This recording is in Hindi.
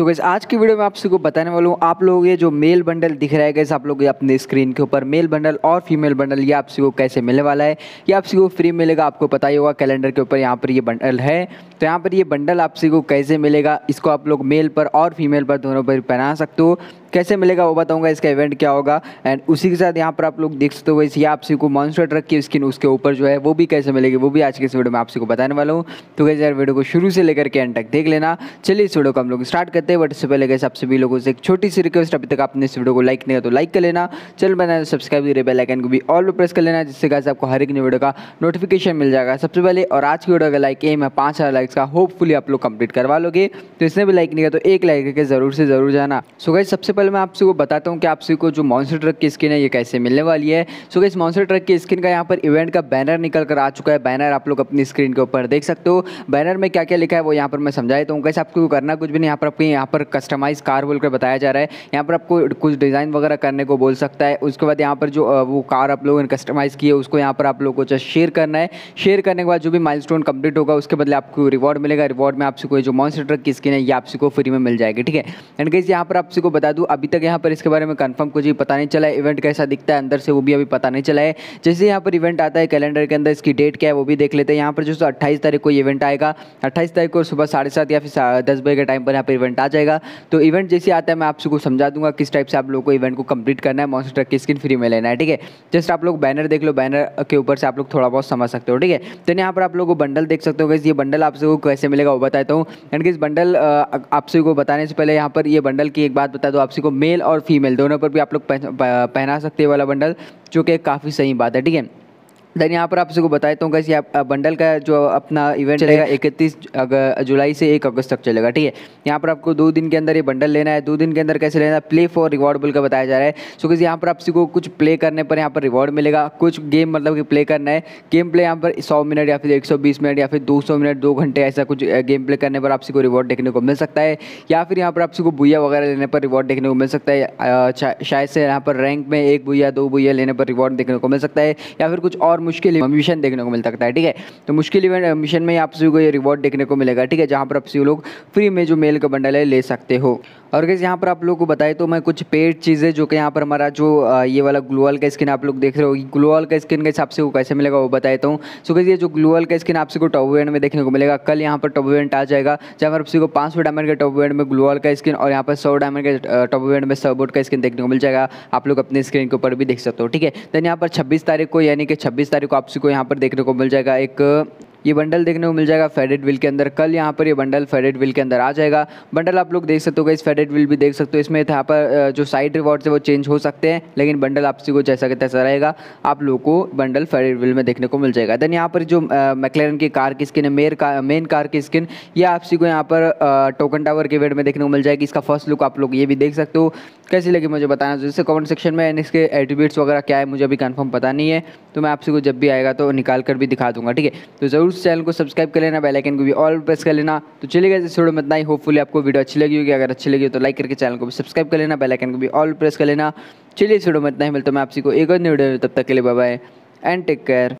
सो गाइस आज की वीडियो में आप सबको बताने वाला हूँ, आप लोग ये जो मेल बंडल दिख रहा है गाइस, आप लोग ये अपने स्क्रीन के ऊपर मेल बंडल और फीमेल बंडल ये आप सबको कैसे मिलने वाला है। ये आप सबको फ्री मिलेगा, आपको पता ही होगा कैलेंडर के ऊपर यहाँ पर ये बंडल है। तो यहाँ पर ये बंडल आप सबको कैसे मिलेगा, इसको आप लोग मेल पर और फीमेल पर दोनों पर पहना सकते हो। कैसे मिलेगा वो बताऊंगा, इसका इवेंट क्या होगा। एंड उसी के साथ यहाँ पर आप लोग देख सकते हो गाइस, ये आप सबको मॉन्स्टर ट्रक की स्किन उसके ऊपर जो है वो भी कैसे मिलेगी, वो भी आज के इस वीडियो में आप सबको बताने वाला हूँ। तो गाइस यार वीडियो को शुरू से लेकर के एंड तक देख लेना। चलिए इस वीडियो को हम लोग स्टार्ट करते हैं, बट इससे पहले गाइस आप सभी लोगों से एक छोटी सी रिक्वेस्ट, अभी तक आपने इस वीडियो को लाइक नहीं किया तो लाइक कर लेना, चैनल बनाए सब्सक्राइब करिए, बेल आइकन को भी ऑल पर प्रेस कर लेना, जिससे गाइस आपको हर एक नई वीडियो का नोटिफिकेशन मिल जाएगा सबसे पहले। और आज की वीडियो का लाइक एम है 5000 लाइक्स का, होपफुली आप लोग कंप्लीट करवा लोगे। तो इसने भी लाइक नहीं किया तो एक लाइक करके जरूर से जरूर जाना। सो गाइस सबसे पहले मैं आप सबको बताता हूँ कि आप सबको जो मॉन्स्टर ट्रक की स्किन है ये कैसे मिलने वाली है। सो गाइस मॉन्स्टर ट्रक की स्किन का यहाँ पर इवेंट का बैनर निकल कर आ चुका है। बैनर आप लोग अपनी स्क्रीन के ऊपर देख सकते हो। बैनर में क्या क्या लिखा है वो यहाँ पर मैं समझा देता हूँ। गाइस आपको करना कुछ भी नहीं, यहाँ पर आपके यहाँ पर कस्टमाइज कार बोलकर बताया जा रहा है। यहाँ पर आपको कुछ डिज़ाइन वगैरह करने को बोल सकता है। उसके बाद यहाँ पर जो वो कार आप लोगों ने कस्टमाइज़ की है उसको यहाँ पर आप लोगों को शेयर करना है। शेयर करने के बाद जो भी माइलस्टोन कंप्लीट होगा उसके बदले आपको रिवॉर्ड मिलेगा। रिवॉर्ड में आपको जो मॉन्स्टर ट्रक की स्किन है ये आपको फ्री में मिल जाएगी, ठीक है। एंड गाइस यहाँ पर आपको बता दूँ, अभी तक यहाँ पर इसके बारे में कंफर्म कुछ भी पता नहीं चला है। इवेंट कैसा दिखता है अंदर से वो भी अभी पता नहीं चला है। जैसे यहाँ पर इवेंट आता है कैलेंडर के अंदर, इसकी डेट क्या है वो भी देख लेते हैं। यहाँ पर जो 28 तारीख को इवेंट आएगा, 28 तारीख को सुबह 7:30 या फिर 10 बजे के टाइम पर यहाँ पर इवेंट आ जाएगा। तो इवेंट जैसे आता है मैं आपको समझा दूंगा किस टाइप से आप लोग को इवेंट को कंप्लीट करना है, मॉन्स्टर ट्रक की स्किन फ्री में लेना है, ठीक है। जस्ट आप लोग बैनर देख लो, बैनर के ऊपर से आप लोग थोड़ा बहुत समझ सकते हो, ठीक है। तो यहाँ पर आप लोग को बंडल देख सकते हो गाइस, ये बंडल आपको कैसे मिलेगा वो बताता हूँ। एंड गाइस बंडल आपको बताने से पहले यहाँ पर ये बंडल की एक बात बता दो, आपको मेल और फीमेल दोनों पर भी आप लोग पहना सकते हैं वाला बंडल, जो कि काफ़ी सही बात है, ठीक है। देन यहाँ पर आप सबको बता देता हूँ गाइस, ये बंडल का जो अपना इवेंट चलेगा 31 जुलाई से 1 अगस्त तक चलेगा, ठीक है। यहाँ पर आपको 2 दिन के अंदर ये बंडल लेना है। 2 दिन के अंदर कैसे लेना है, प्ले फॉर रिवॉर्ड बोल का बताया जा रहा है। सो गाइस यहाँ पर आप सबको कुछ प्ले करने पर यहाँ पर रिवॉर्ड मिलेगा। कुछ गेम मतलब कि प्ले करना है, गेम प्ले यहाँ पर 100 मिनट या फिर 120 मिनट या फिर 200 मिनट, 2 घंटे ऐसा कुछ गेम प्ले करने पर आप सबको रिवॉर्ड देखने को मिल सकता है। या फिर यहाँ पर आप सबको बुइया वगैरह लेने पर रिवॉर्ड देखने को मिल सकता है। शायद से यहाँ पर रैंक में 1 बुइया 2 बुइया लेने पर रिवॉर्ड देखने को मिल सकता है। या फिर कुछ और मुश्किल मिशन देखने को मिल सकता है, ठीक है। तो मुश्किल इवेंट मिशन में आप सभी को ये रिवॉर्ड देखने को मिलेगा, ठीक है, जहां पर आप सभी लोग फ्री में जो मेल का बंडल है ले सकते हो। और गाइस यहाँ पर आप लोगों को बताए तो मैं कुछ पेड चीज़ें, जो कि यहाँ पर हमारा जो ये वाला ग्लोअल का स्किन आप लोग देख रहे हो, ग्लोअल का स्किन गाइस आपसे को कैसे मिलेगा वो बता देता हूँ। सो गाइस ये जो ग्लोअल का स्किन आपसे को टॉप इवेंट में देखने को मिलेगा। कल यहाँ पर टॉप इवेंट आ जाएगा, जहाँ पर आपसे को 500 डायमंड के टॉप इवेंट में ग्लोअल का स्किन और यहाँ पर 100 डायमंड के टॉप इवेंट में सर्बोट का स्किन देखने को मिल जाएगा। आप लोग अपने स्क्रीन के ऊपर भी देख सकते हो, ठीक है। देन यहाँ पर 26 तारीख को, यानी कि 26 तारीख को आपसे को यहाँ पर देखने को मिल जाएगा एक ये बंडल देखने को मिल जाएगा फेडेड विल के अंदर। कल यहाँ पर ये बंडल फेडेड विल के अंदर आ जाएगा। बंडल आप लोग देख सकते हो, इस फेडेड विल भी देख सकते हो। इसमें यहाँ पर जो साइड रिवॉर्ड है वो चेंज हो सकते हैं, लेकिन बंडल आपसी को जैसा कि तैसा रहेगा। आप लोगों को बंडल फेडेड विल में देखने को मिल जाएगा। देन यहाँ पर जो मैक्लेरन की कार की स्किन है, मेन कार की स्किन, ये आपसी को यहाँ पर टोकन टावर के इवेंट में देखने को मिल जाएगी। इसका फर्स्ट लुक आप लोग ये भी देख सकते हो। कैसी लगी मुझे बताना जैसे कमेंट सेक्शन में। एंड इसके एट्रीब्यूट्स वगैरह क्या है मुझे अभी कन्फर्म पता नहीं है, तो मैं आपसी को जब भी आएगा तो निकाल कर भी दिखा दूंगा, ठीक है। तो जरूर उस चैनल को सब्सक्राइब कर लेना, बेल आइकन को भी ऑल प्रेस कर लेना। तो चलिए गाइस इस वीडियो में इतना ही। होपफुली आपको वीडियो अच्छी लगी होगी, अगर अच्छी लगी हो तो लाइक करके चैनल को भी सब्सक्राइब कर लेना, बेल आइकन को भी ऑल प्रेस कर लेना। चलिए इस वीडियो में इतना ही, मिलता हूं मैं आपसे को एक और नई वीडियो में। तब तक के लिए bye bye and take care.